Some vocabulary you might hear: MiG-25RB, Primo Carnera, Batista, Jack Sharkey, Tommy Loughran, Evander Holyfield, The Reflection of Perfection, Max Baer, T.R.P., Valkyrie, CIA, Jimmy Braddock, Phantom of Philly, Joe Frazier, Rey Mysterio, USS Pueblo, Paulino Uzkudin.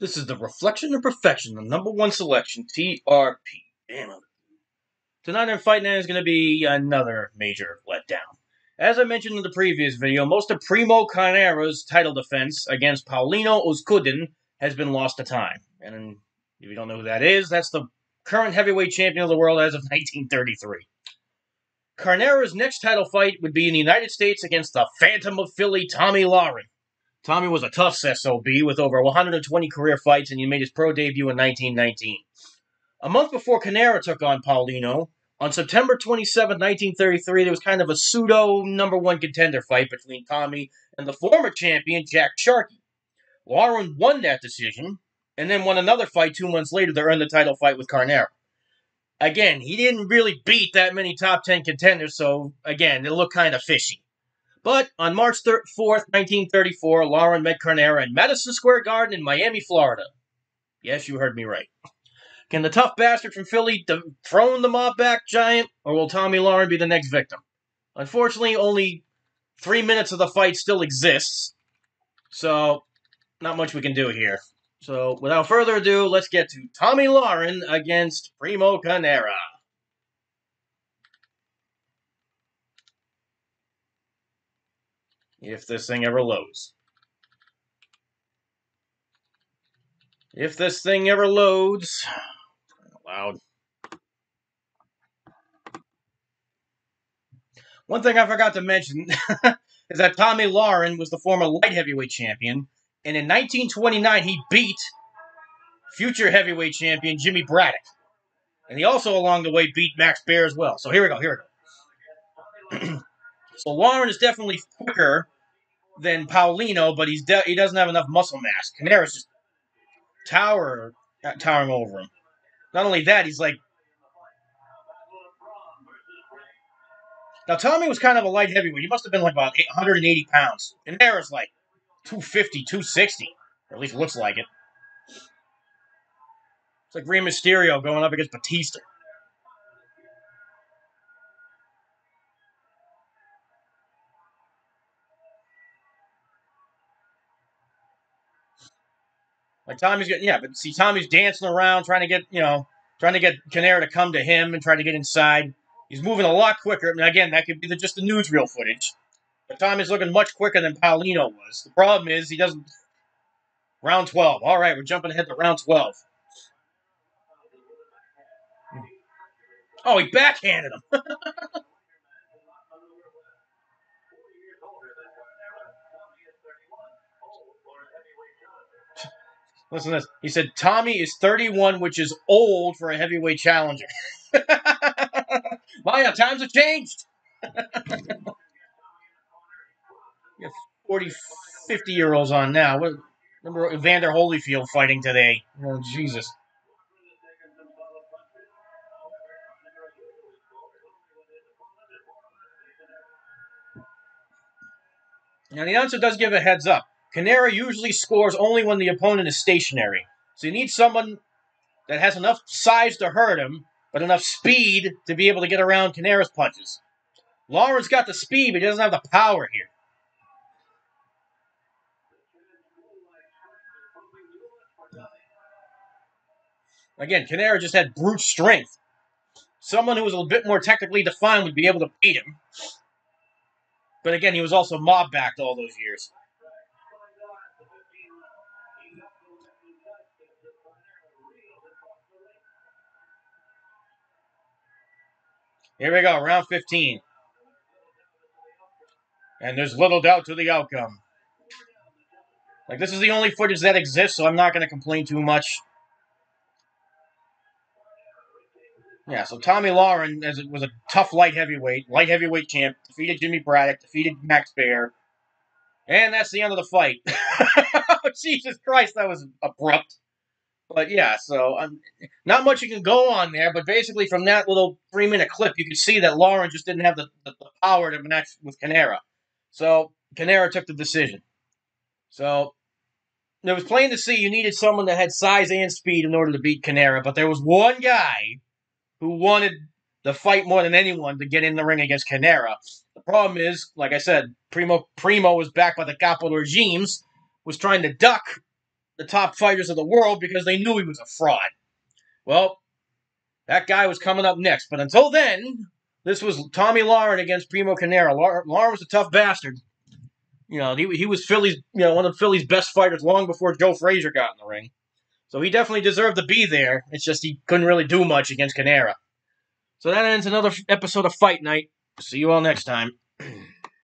This is The Reflection of Perfection, the #1 selection, T.R.P. Damn it. Tonight in Fight Night is going to be another major letdown. As I mentioned in the previous video, most of Primo Carnera's title defense against Paulino Uzkudin has been lost to time. And if you don't know who that is, that's the current heavyweight champion of the world as of 1933. Carnera's next title fight would be in the United States against the Phantom of Philly, Tommy Loughran. Tommy was a tough SOB with over 120 career fights, and he made his pro debut in 1919. A month before Carnera took on Paulino, on September 27, 1933, there was kind of a pseudo #1 contender fight between Tommy and the former champion, Jack Sharkey. Loughran won that decision, and then won another fight 2 months later to earn the title fight with Carnera. Again, he didn't really beat that many top 10 contenders, so, again, it looked kind of fishy. But on March 4th, 1934, Loughran met Carnera in Madison Square Garden in Miami, Florida. Yes, you heard me right. Can the tough bastard from Philly dethrone the mob-backed giant, or will Tommy Loughran be the next victim? Unfortunately, only 3 minutes of the fight still exists, so not much we can do here. So without further ado, let's get to Tommy Loughran against Primo Carnera. If this thing ever loads. If this thing ever loads. Loud. One thing I forgot to mention is that Tommy Loughran was the former light heavyweight champion, and in 1929 he beat future heavyweight champion Jimmy Braddock. And he also along the way beat Max Baer as well. So here we go, So Loughran is definitely quicker than Paulino, but he doesn't have enough muscle mass. Carnera's just towering over him. Not only that, he's like... Now, Tommy was kind of a light heavyweight. He must have been like about 180 pounds. Carnera's like 250, 260. Or at least looks like it. It's like Rey Mysterio going up against Batista. Like Tommy's getting, yeah, but see, Tommy's dancing around, trying to get, trying to get Carnera to come to him and try to get inside. He's moving a lot quicker. And again, that could be just the newsreel footage. But Tommy's looking much quicker than Paulino was. The problem is he doesn't. Round 12. All right, we're jumping ahead to round 12. Oh, he backhanded him. Listen to this. He said, Tommy is 31, which is old for a heavyweight challenger. Maya, times have changed. You have 40, 50-year-olds on now. Remember Evander Holyfield fighting today. Oh, Jesus. Now, the announcer does give a heads up. Carnera usually scores only when the opponent is stationary. So you need someone that has enough size to hurt him, but enough speed to be able to get around Carnera's punches. Loughran's got the speed, but he doesn't have the power here. Again, Carnera just had brute strength. Someone who was a little bit more technically defined would be able to beat him. But again, he was also mob-backed all those years. Here we go, round 15. And there's little doubt to the outcome. Like, this is the only footage that exists, so I'm not going to complain too much. Yeah, so Tommy Loughran, as it was a tough light heavyweight champ, defeated Jimmy Braddock, defeated Max Baer. And that's the end of the fight. Jesus Christ, that was abrupt. But yeah, so not much you can go on there, but basically from that little 3-minute clip, you can see that Loughran just didn't have the power to match with Carnera. So Carnera took the decision. So it was plain to see you needed someone that had size and speed in order to beat Carnera, but there was one guy who wanted the fight more than anyone to get in the ring against Carnera. The problem is, like I said, Primo was backed by the Capo regimes, was trying to duck the top fighters of the world because they knew he was a fraud. Well, that guy was coming up next. But until then, this was Tommy Loughran against Primo Carnera. Loughran was a tough bastard. You know, he was Philly's, you know, one of Philly's best fighters long before Joe Frazier got in the ring. So he definitely deserved to be there. It's just he couldn't really do much against Carnera. So that ends another episode of Fight Night. See you all next time.